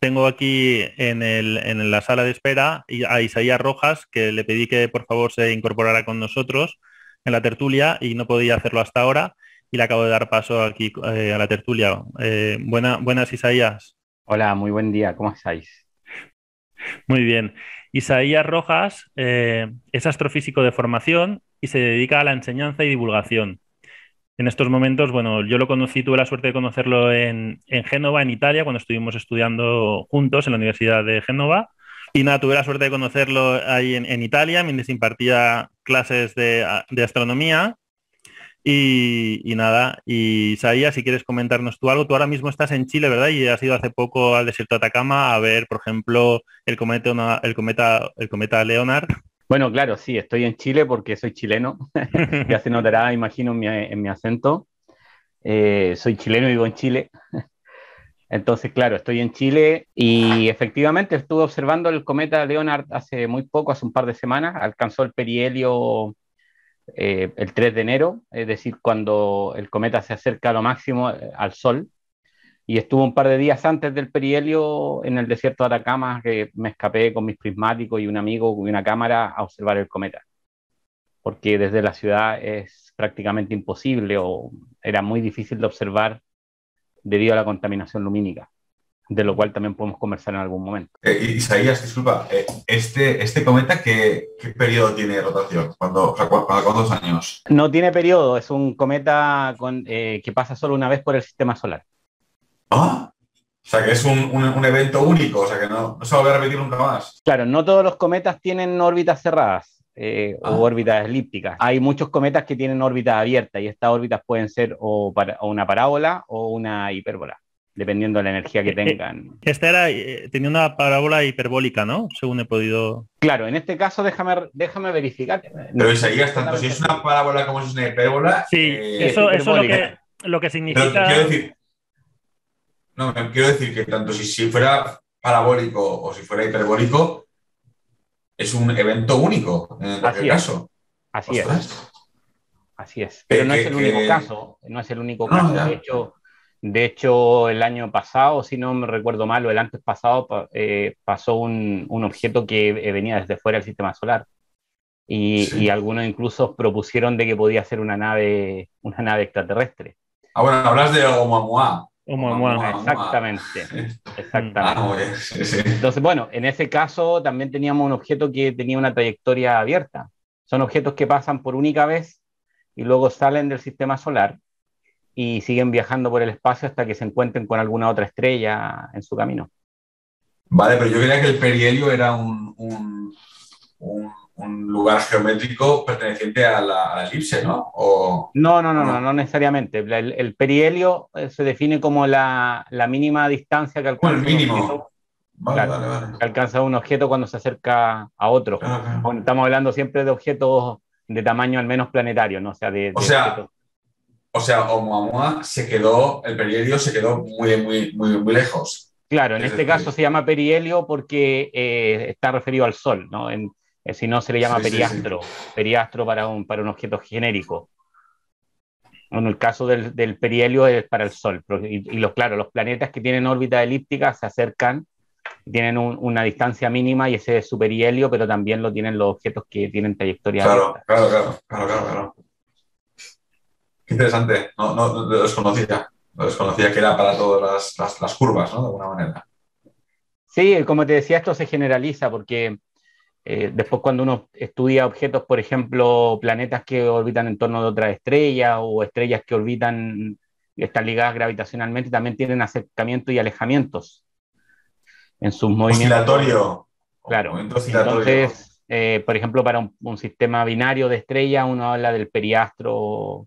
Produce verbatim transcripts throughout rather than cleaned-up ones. tengo aquí en, el, en la sala de espera a Isaías Rojas, que le pedí que por favor se incorporara con nosotros en la tertulia y no podía hacerlo hasta ahora, y le acabo de dar paso aquí eh, a la tertulia. Eh, buena, buenas, Isaías. Hola, muy buen día. ¿Cómo estáis? Muy bien. Isaías Rojas eh, es astrofísico de formación y se dedica a la enseñanza y divulgación. En estos momentos, bueno, yo lo conocí, tuve la suerte de conocerlo en, en Génova, en Italia, cuando estuvimos estudiando juntos en la Universidad de Génova. Y nada, tuve la suerte de conocerlo ahí en, en Italia, mientras impartía clases de, de astronomía. Y, y nada, y Isaías, si quieres comentarnos tú algo, tú ahora mismo estás en Chile, ¿verdad? Y has ido hace poco al desierto de Atacama a ver, por ejemplo, el cometa, el cometa, el cometa Leonard. Bueno, claro, sí, estoy en Chile porque soy chileno, ya se notará, imagino, en mi, en mi acento. Eh, soy chileno y vivo en Chile. Entonces, claro, estoy en Chile y efectivamente estuve observando el cometa Leonard hace muy poco, hace un par de semanas, alcanzó el perihelio Eh, el tres de enero, es decir, cuando el cometa se acerca a lo máximo eh, al Sol, y estuvo un par de días antes del perihelio en el desierto de Atacama, que me escapé con mis prismáticos y un amigo y una cámara a observar el cometa, porque desde la ciudad es prácticamente imposible, o era muy difícil de observar debido a la contaminación lumínica, de lo cual también podemos conversar en algún momento. Eh, Isaías, disculpa, eh, este, este cometa, ¿qué, qué periodo tiene de rotación? ¿Cuándo, ¿Para cuántos años? No tiene periodo, es un cometa con, eh, que pasa solo una vez por el sistema solar. ¿Ah? O sea, que es un, un, un evento único, o sea, que no, no se va a repetir nunca más. Claro, no todos los cometas tienen órbitas cerradas eh, ah. o órbitas elípticas. Hay muchos cometas que tienen órbitas abiertas, y estas órbitas pueden ser o, para, o una parábola o una hipérbola, dependiendo de la energía que tengan. Esta era, eh, tenía una parábola hiperbólica, ¿no? Según he podido... Claro, en este caso déjame, déjame verificar. Pero Isaías, tanto si es una parábola como si es una hipérbola... Sí, eh, eso es lo que, lo que significa... Pero, quiero decir, no, quiero decir que tanto si, si fuera parabólico o si fuera hiperbólico, es un evento único en cualquier caso. Así Ostras. es. Así es. Pero eh, no es el único eh, caso. No es el único no, caso. Ya. De hecho... De hecho, el año pasado, si no me recuerdo mal, o el antes pasado, eh, pasó un, un objeto que venía desde fuera del sistema solar. Y, sí. y algunos incluso propusieron de que podía ser una nave, una nave extraterrestre. Ah, bueno, hablas de Oumuamua. Oumuamua. Exactamente. Exactamente. Ah, bueno, sí, sí. Entonces, bueno, en ese caso también teníamos un objeto que tenía una trayectoria abierta. Son objetos que pasan por única vez y luego salen del sistema solar y siguen viajando por el espacio hasta que se encuentren con alguna otra estrella en su camino. Vale, pero yo creía que el perihelio era un, un, un, un lugar geométrico perteneciente a la, a la elipse, ¿no? O, no, no, no, no, no, no necesariamente. El, el perihelio se define como la, la mínima distancia que alcanza, el mínimo. Un objeto, vale, claro, vale, vale. que alcanza un objeto cuando se acerca a otro. Claro, claro. Bueno, estamos hablando siempre de objetos de tamaño al menos planetario, ¿no? O sea, de, de o sea, objetos. O sea, Oumuamua se quedó, el perihelio se quedó muy, muy, muy, muy lejos. Claro, en este caso se llama perihelio porque eh, está referido al Sol, ¿no? En, eh, si no, se le llama sí, periastro, sí, sí. periastro para un, para un objeto genérico. Bueno, el caso del, del perihelio es para el Sol. Y, y los, claro, los planetas que tienen órbita elíptica se acercan, tienen un, una distancia mínima y ese es su perihelio, pero también lo tienen los objetos que tienen trayectoria claro, abierta. Claro, claro, claro, claro, claro. Qué interesante, no, no, no lo desconocía, lo desconocía que era para todas las, las, las curvas, ¿no? De alguna manera. Sí, como te decía, esto se generaliza porque eh, después cuando uno estudia objetos, por ejemplo, planetas que orbitan en torno de otras estrellas o estrellas que orbitan, están ligadas gravitacionalmente, también tienen acercamientos y alejamientos en sus movimientos. Oscilatorio. Claro. Movimiento oscilatorio. Entonces, eh, por ejemplo, para un, un sistema binario de estrellas, uno habla del periastro,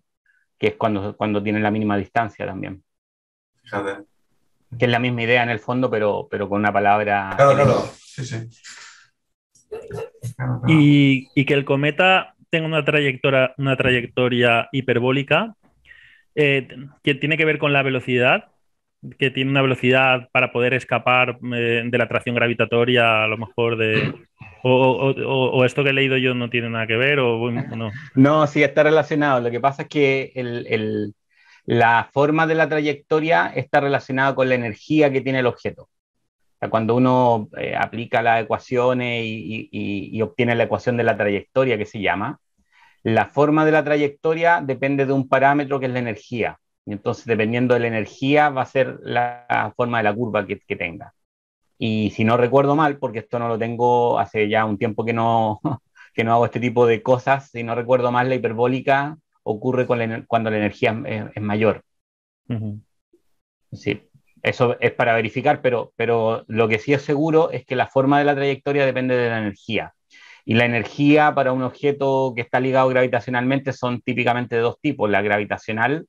que es cuando, cuando tienen la mínima distancia también. Fíjate. Que es la misma idea en el fondo, pero, pero con una palabra... Claro, claro, sí, sí. Claro, claro. Y, y que el cometa tenga una trayectoria, una trayectoria hiperbólica, eh, que tiene que ver con la velocidad, que tiene una velocidad para poder escapar eh, de la atracción gravitatoria, a lo mejor de... O, o, o, o esto que he leído yo no tiene nada que ver, o no. No, sí, está relacionado. Lo que pasa es que el, el, la forma de la trayectoria está relacionada con la energía que tiene el objeto. sea, cuando uno eh, aplica las ecuaciones y, y, y obtiene la ecuación de la trayectoria, que se llama, la forma de la trayectoria depende de un parámetro que es la energía. Y entonces, dependiendo de la energía, va a ser la forma de la curva que, que tenga. Y si no recuerdo mal, porque esto no lo tengo hace ya un tiempo que no, que no hago este tipo de cosas, si no recuerdo mal, la hiperbólica ocurre con la, cuando la energía es, es mayor. Uh-huh. Sí, eso es para verificar, pero, pero lo que sí es seguro es que la forma de la trayectoria depende de la energía. Y la energía para un objeto que está ligado gravitacionalmente son típicamente de dos tipos, la gravitacional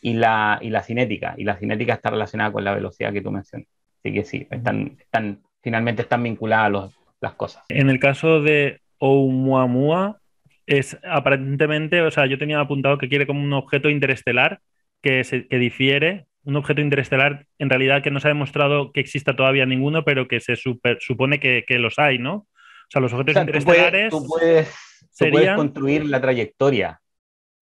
y la, y la cinética. Y la cinética está relacionada con la velocidad que tú mencionas. Así que sí, están, están, finalmente están vinculadas los, las cosas. En el caso de Oumuamua, es aparentemente, o sea, yo tenía apuntado que quiere como un objeto interestelar que, se, que difiere, un objeto interestelar en realidad que no se ha demostrado que exista todavía ninguno, pero que se super, supone que, que los hay, ¿no? O sea, los objetos o sea, interestelares... Tú puedes, tú puedes, serían... tú puedes construir la trayectoria.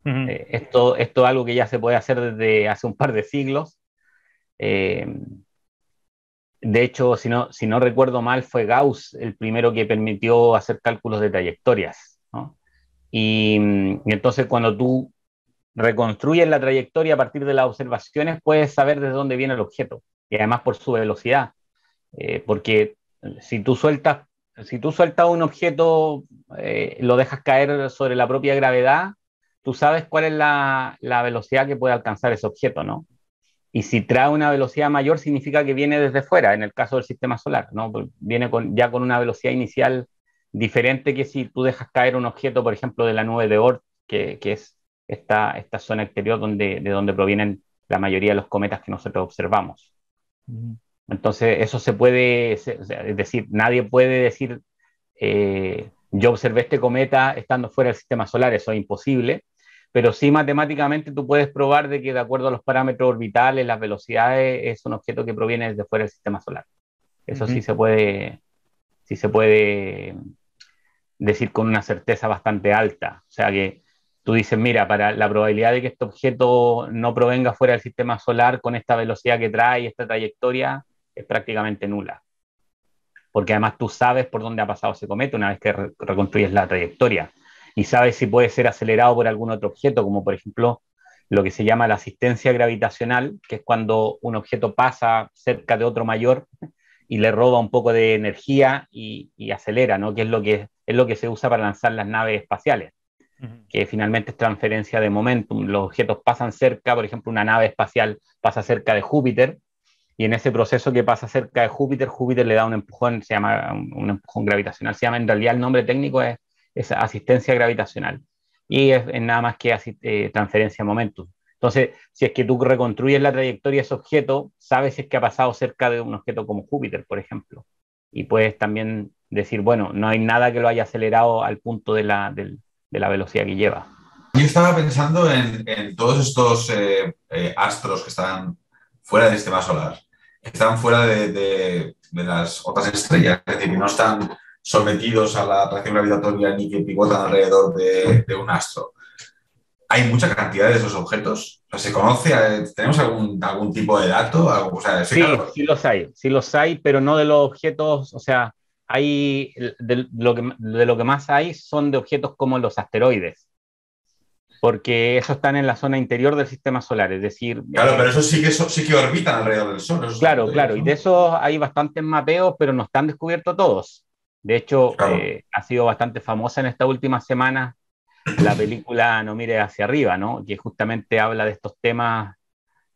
Uh-huh. eh, esto, esto es algo que ya se puede hacer desde hace un par de siglos. Eh, de hecho, si no, si no recuerdo mal, fue Gauss el primero que permitió hacer cálculos de trayectorias, ¿no? Y, y entonces cuando tú reconstruyes la trayectoria a partir de las observaciones, puedes saber desde dónde viene el objeto. Y además por su velocidad. Eh, porque si tú sueltas... Si tú sueltas un objeto, eh, lo dejas caer sobre la propia gravedad, tú sabes cuál es la, la velocidad que puede alcanzar ese objeto, ¿no? Y si trae una velocidad mayor, significa que viene desde fuera, en el caso del sistema solar, ¿no? Viene con, ya con una velocidad inicial diferente que si tú dejas caer un objeto, por ejemplo, de la nube de Oort, que, que es esta, esta zona exterior donde, de donde provienen la mayoría de los cometas que nosotros observamos. Mm. Entonces eso se puede, es decir, nadie puede decir eh, yo observé este cometa estando fuera del sistema solar, eso es imposible, pero sí matemáticamente tú puedes probar de que de acuerdo a los parámetros orbitales, las velocidades, es un objeto que proviene desde fuera del sistema solar. Eso uh-huh. sí se puede, sí se puede decir con una certeza bastante alta, o sea que tú dices, mira, para la probabilidad de que este objeto no provenga fuera del sistema solar con esta velocidad que trae, esta trayectoria, es prácticamente nula, porque además tú sabes por dónde ha pasado ese cometa una vez que re reconstruyes la trayectoria y sabes si puede ser acelerado por algún otro objeto, como por ejemplo lo que se llama la asistencia gravitacional, que es cuando un objeto pasa cerca de otro mayor y le roba un poco de energía y, y acelera, ¿no? Que es lo que, es lo que se usa para lanzar las naves espaciales, uh-huh. que finalmente es transferencia de momentum. Los objetos pasan cerca, por ejemplo una nave espacial pasa cerca de Júpiter, y en ese proceso que pasa cerca de Júpiter, Júpiter le da un empujón, se llama un empujón gravitacional, se llama, en realidad el nombre técnico es, es asistencia gravitacional, y es, es nada más que eh, transferencia de momentum. Entonces, si es que tú reconstruyes la trayectoria de ese objeto, sabes si es que ha pasado cerca de un objeto como Júpiter, por ejemplo, y puedes también decir, bueno, no hay nada que lo haya acelerado al punto de la, de, de la velocidad que lleva. Yo estaba pensando en, en todos estos eh, eh, astros que están fuera del sistema solar, están fuera de, de, de las otras estrellas, es decir, no están sometidos a la atracción gravitatoria ni que pivotan alrededor de, de un astro. ¿Hay mucha cantidad de esos objetos? ¿Se conoce? ¿Tenemos algún, algún tipo de dato? O sea, sí, claro. sí los hay, sí los hay, pero no de los objetos, o sea, hay de lo que, de lo que más hay son de objetos como los asteroides, porque esos están en la zona interior del sistema solar, es decir... Claro, pero esos sí que, eso, sí que orbitan alrededor del Sol. Claro, claro, y de esos hay bastantes mapeos, pero no están descubiertos todos. De hecho, claro. eh, ha sido bastante famosa en estas últimas semanas la película No mires hacia arriba, ¿no? Que justamente habla de estos temas,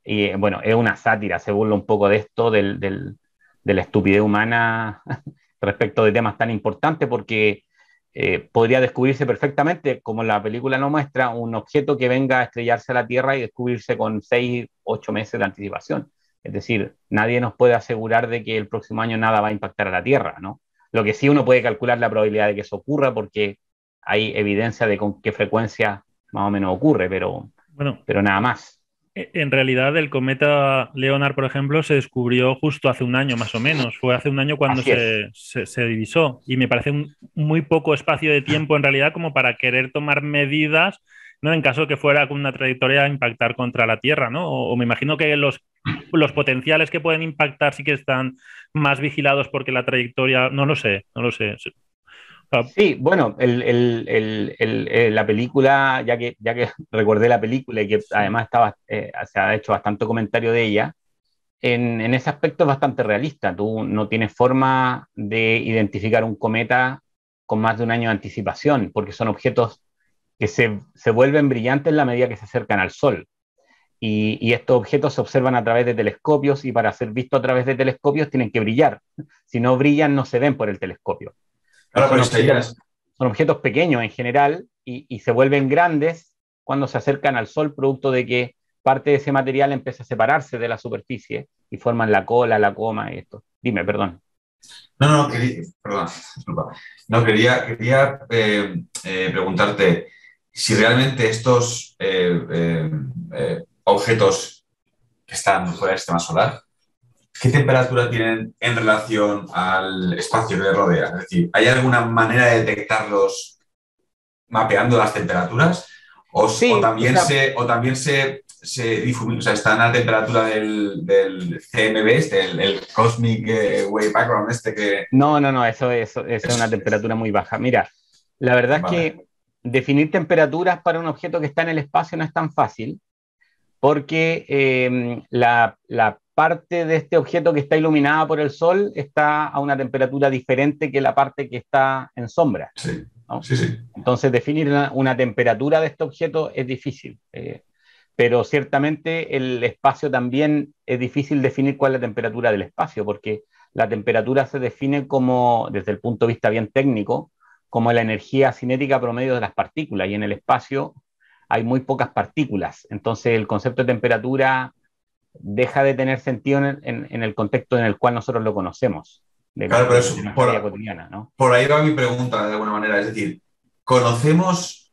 y bueno, es una sátira, se burla un poco de esto, del, del, de la estupidez humana respecto de temas tan importantes, porque... Eh, podría descubrirse perfectamente, como la película no muestra, un objeto que venga a estrellarse a la Tierra y descubrirse con seis, ocho meses de anticipación. Es decir, nadie nos puede asegurar de que el próximo año nada va a impactar a la Tierra, ¿no? Lo que sí uno puede calcular la probabilidad de que eso ocurra, porque hay evidencia de con qué frecuencia más o menos ocurre, pero, bueno, pero nada más. En realidad el cometa Leonard, por ejemplo, se descubrió justo hace un año más o menos. Fue hace un año cuando se, se, se divisó. Y me parece un muy poco espacio de tiempo en realidad como para querer tomar medidas ¿no? En caso de que fuera con una trayectoria a impactar contra la Tierra, ¿no? O, o me imagino que los, los potenciales que pueden impactar sí que están más vigilados porque la trayectoria... No lo sé, no lo sé. Sí, bueno, el, el, el, el, el, la película, ya que, ya que recordé la película y que además estaba, eh, se ha hecho bastante comentario de ella, en, en ese aspecto es bastante realista. Tú no tienes forma de identificar un cometa con más de un año de anticipación, porque son objetos que se, se vuelven brillantes en la medida que se acercan al Sol. Y, y estos objetos se observan a través de telescopios y para ser vistos a través de telescopios tienen que brillar. Si no brillan, no se ven por el telescopio. Ahora, son, objetos, son objetos pequeños en general y, y se vuelven grandes cuando se acercan al Sol, producto de que parte de ese material empieza a separarse de la superficie y forman la cola, la coma y esto. Dime, perdón. No, no, quería, perdón, disculpa. No, quería, quería eh, eh, preguntarte si realmente estos eh, eh, eh, objetos que están fuera del sistema solar, ¿qué temperatura tienen en relación al espacio que les rodea? Es decir, ¿hay alguna manera de detectarlos mapeando las temperaturas? ¿O, sí, o también, o sea, se, o también se, se difuminan? O sea, están a la temperatura del, del C M B, este, el, el Cosmic Wave Background, este que... No, no, no, eso, eso, eso es una temperatura muy baja. Mira, la verdad vale. es que definir temperaturas para un objeto que está en el espacio no es tan fácil, porque eh, la, la parte de este objeto que está iluminada por el Sol está a una temperatura diferente que la parte que está en sombra. Sí, ¿no? sí, sí. Entonces, definir una, una temperatura de este objeto es difícil, eh, pero ciertamente el espacio también es difícil definir cuál es la temperatura del espacio, porque la temperatura se define como, desde el punto de vista bien técnico, como la energía cinética promedio de las partículas, y en el espacio hay muy pocas partículas, entonces el concepto de temperatura deja de tener sentido en, en, en el contexto en el cual nosotros lo conocemos. De claro, pero eso, por, cotidiana, ¿no? Por ahí va mi pregunta, de alguna manera. Es decir, ¿conocemos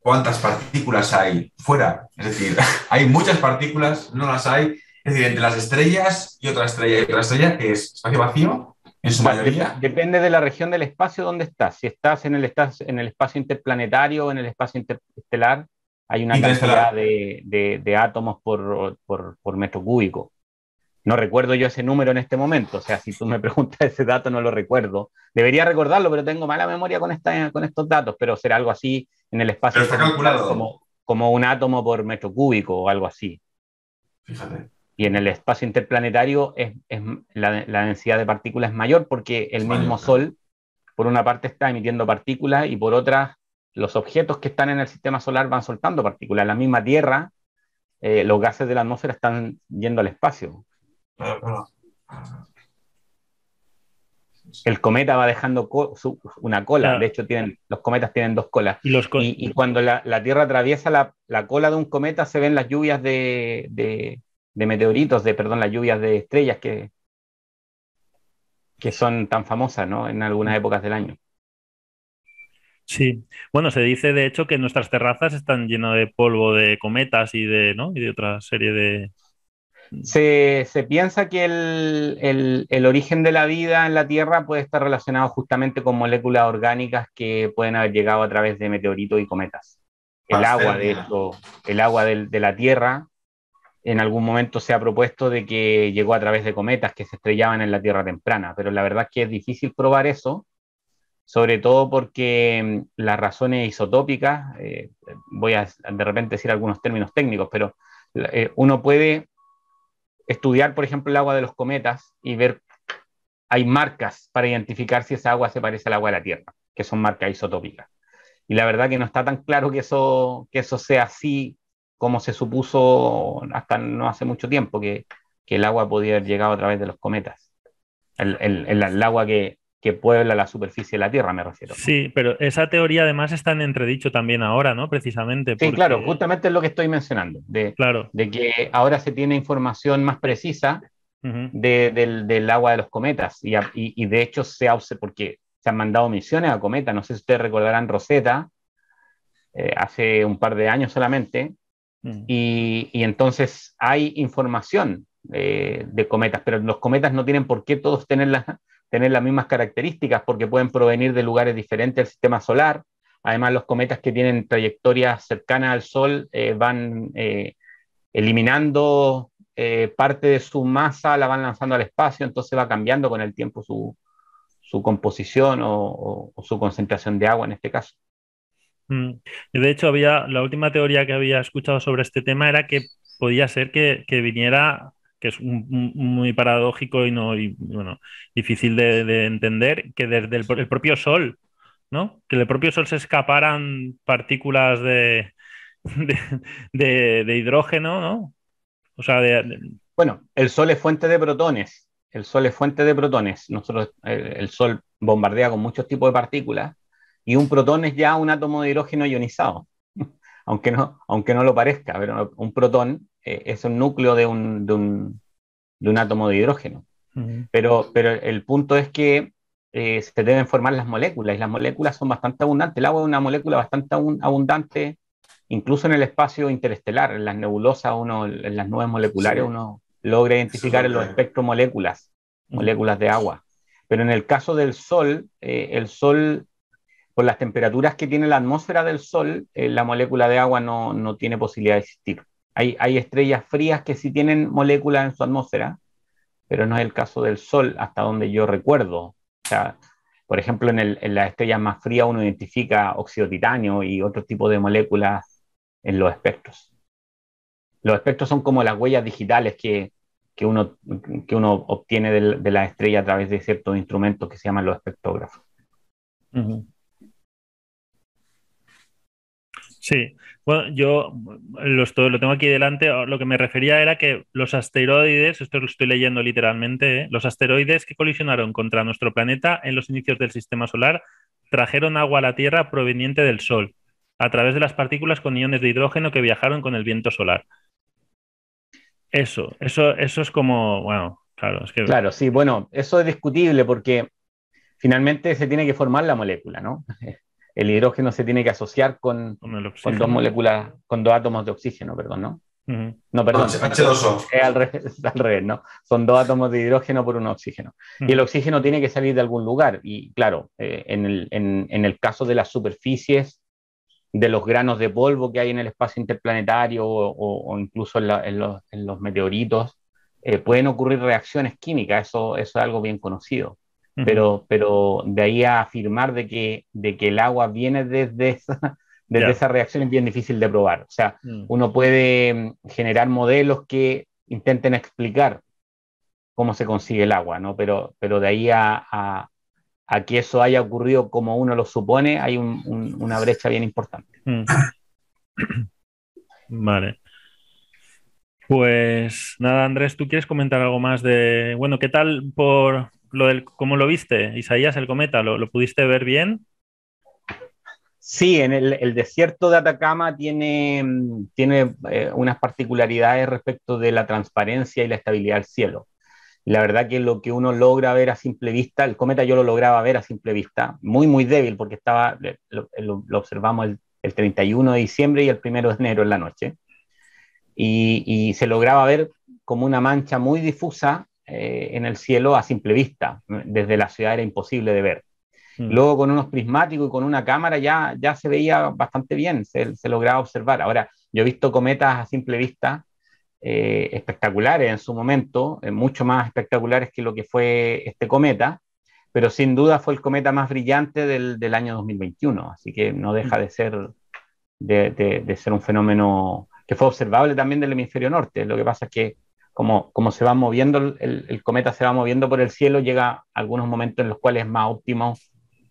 cuántas partículas hay fuera? Es decir, hay muchas partículas, no las hay. Es decir, entre las estrellas y otra estrella y otra estrella, que es espacio vacío, en su mayoría. Depende de la región del espacio donde estás. Si estás en el, estás en el espacio interplanetario o en el espacio interestelar, hay una cantidad de, de, de átomos por, por, por metro cúbico. No recuerdo yo ese número en este momento. O sea, si tú me preguntas ese dato, no lo recuerdo. Debería recordarlo, pero tengo mala memoria con, esta, con estos datos. Pero será algo así en el espacio. Pero está calculado. Como, como un átomo por metro cúbico o algo así. Fíjate. Y en el espacio interplanetario es, es, la, la densidad de partículas es mayor porque el mismo Sol, por una parte, está emitiendo partículas y por otra... los objetos que están en el sistema solar van soltando partículas. La misma Tierra, eh, los gases de la atmósfera están yendo al espacio. El cometa va dejando co su, una cola. Claro. De hecho, tienen, los cometas tienen dos colas. Y, los co y, y cuando la, la Tierra atraviesa la, la cola de un cometa, se ven las lluvias de, de, de meteoritos, de, perdón, las lluvias de estrellas que, que son tan famosas, ¿no? En algunas épocas del año. Sí, bueno, se dice de hecho que nuestras terrazas están llenas de polvo de cometas y de, ¿no? y de otra serie de... Se, se piensa que el, el, el origen de la vida en la Tierra puede estar relacionado justamente con moléculas orgánicas que pueden haber llegado a través de meteoritos y cometas. El agua de esto, el agua de, de la Tierra, en algún momento se ha propuesto de que llegó a través de cometas que se estrellaban en la Tierra temprana, pero la verdad es que es difícil probar eso, sobre todo porque las razones isotópicas, eh, voy a de repente decir algunos términos técnicos, pero eh, uno puede estudiar, por ejemplo, el agua de los cometas y ver, hay marcas para identificar si esa agua se parece al agua de la Tierra, que son marcas isotópicas. Y la verdad que no está tan claro que eso, que eso sea así como se supuso hasta no hace mucho tiempo, que, que el agua podía haber llegado a través de los cometas. El, el, el, el agua que... que puebla la superficie de la Tierra, me refiero. Sí, pero esa teoría además está en entredicho también ahora, ¿no? Precisamente. Sí, porque... claro, justamente es lo que estoy mencionando, de, claro. de que ahora se tiene información más precisa uh-huh. de, del, del agua de los cometas, y, a, y, y de hecho se ha, porque se han mandado misiones a cometas, no sé si ustedes recordarán Rosetta, eh, hace un par de años solamente, uh-huh. y, y entonces hay información eh, de cometas, pero los cometas no tienen por qué todos tener la... tener las mismas características porque pueden provenir de lugares diferentes del sistema solar, Además, los cometas que tienen trayectorias cercanas al Sol eh, van eh, eliminando eh, parte de su masa, la van lanzando al espacio, entonces va cambiando con el tiempo su, su composición o, o, o su concentración de agua en este caso. De hecho, había, la última teoría que había escuchado sobre este tema era que podía ser que, que viniera, que es un, un, muy paradójico y, no, y bueno, difícil de, de entender, que desde el, el propio Sol, ¿no? Que del propio Sol se escaparan partículas de, de, de, de hidrógeno, ¿no? O sea, de, de... Bueno, el Sol es fuente de protones, el Sol es fuente de protones. Nosotros, el, el Sol bombardea con muchos tipos de partículas, y un protón es ya un átomo de hidrógeno ionizado, aunque no, aunque no lo parezca, pero un protón eh, es un núcleo de un, de un, de un átomo de hidrógeno. Uh-huh. Pero, pero el punto es que eh, se deben formar las moléculas, y las moléculas son bastante abundantes. El agua es una molécula bastante abundante, incluso en el espacio interestelar, en las nebulosas, uno, en las nubes moleculares, sí, uno logra identificar en los espectros moléculas, uh-huh, moléculas de agua. Pero en el caso del Sol, eh, el Sol... por las temperaturas que tiene la atmósfera del Sol, eh, la molécula de agua no, no tiene posibilidad de existir. Hay, hay estrellas frías que sí tienen moléculas en su atmósfera, pero no es el caso del Sol, hasta donde yo recuerdo. O sea, por ejemplo, en, el, en las estrellas más frías uno identifica óxido de titanio y otro tipo de moléculas en los espectros. Los espectros son como las huellas digitales que, que, uno, que uno obtiene de, de la estrella a través de ciertos instrumentos que se llaman los espectrógrafos. Uh-huh. Sí, bueno, yo lo, estoy, lo tengo aquí delante. Lo que me refería era que los asteroides, esto lo estoy leyendo literalmente, ¿eh? Los asteroides que colisionaron contra nuestro planeta en los inicios del sistema solar trajeron agua a la Tierra proveniente del Sol, a través de las partículas con iones de hidrógeno que viajaron con el viento solar. Eso, eso, eso es como, bueno, claro, es que... Claro, sí, bueno, eso es discutible porque finalmente se tiene que formar la molécula, ¿no? El hidrógeno se tiene que asociar con, con, con dos moléculas, con dos átomos de oxígeno, perdón, ¿no? Uh-huh. No, perdón. H dos O. Es al revés, al revés, ¿no? Son dos átomos de hidrógeno por un oxígeno. Uh-huh. Y el oxígeno tiene que salir de algún lugar. Y claro, eh, en, el, en, en el caso de las superficies, de los granos de polvo que hay en el espacio interplanetario o, o, o incluso en, la, en, los, en los meteoritos, eh, pueden ocurrir reacciones químicas. Eso, eso es algo bien conocido. Pero, pero de ahí a afirmar de que, de que el agua viene desde, esa, desde yeah. esa reacción es bien difícil de probar. O sea, mm. uno puede generar modelos que intenten explicar cómo se consigue el agua, ¿no? Pero, pero de ahí a, a, a que eso haya ocurrido como uno lo supone, hay un, un, una brecha bien importante. Mm. Vale. Pues nada, Andrés, ¿tú quieres comentar algo más de... Bueno, ¿qué tal por... Lo del, ¿cómo lo viste, Isaías, el cometa? ¿Lo, lo pudiste ver bien? Sí, en el, el desierto de Atacama tiene, tiene eh, unas particularidades respecto de la transparencia y la estabilidad del cielo. La verdad que lo que uno logra ver a simple vista, el cometa yo lo lograba ver a simple vista, muy muy débil porque estaba, lo, lo, lo observamos el, el treinta y uno de diciembre y el primero de enero en la noche, y, y se lograba ver como una mancha muy difusa en el cielo a simple vista. Desde la ciudad era imposible de ver. Mm. Luego con unos prismáticos y con una cámara ya, ya se veía bastante bien, se, se lograba observar. Ahora, yo he visto cometas a simple vista eh, espectaculares en su momento, eh, mucho más espectaculares que lo que fue este cometa, pero sin duda fue el cometa más brillante del, del año dos mil veintiuno, así que no deja de ser, de, de, de ser un fenómeno que fue observable también del hemisferio norte. Lo que pasa es que Como, como se va moviendo, el, el cometa se va moviendo por el cielo, llega a algunos momentos en los cuales es más óptimo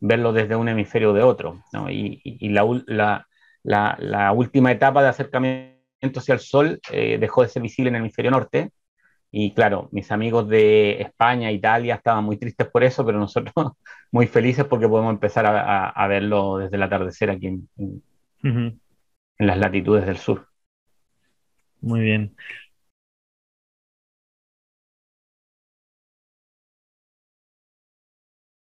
verlo desde un hemisferio de otro, ¿no? Y, y, y la, la, la, la última etapa de acercamiento hacia el Sol eh, dejó de ser visible en el hemisferio norte, y claro, mis amigos de España, Italia, estaban muy tristes por eso, pero nosotros muy felices porque podemos empezar a, a, a verlo desde el atardecer aquí en, en, uh-huh. en las latitudes del sur. Muy bien.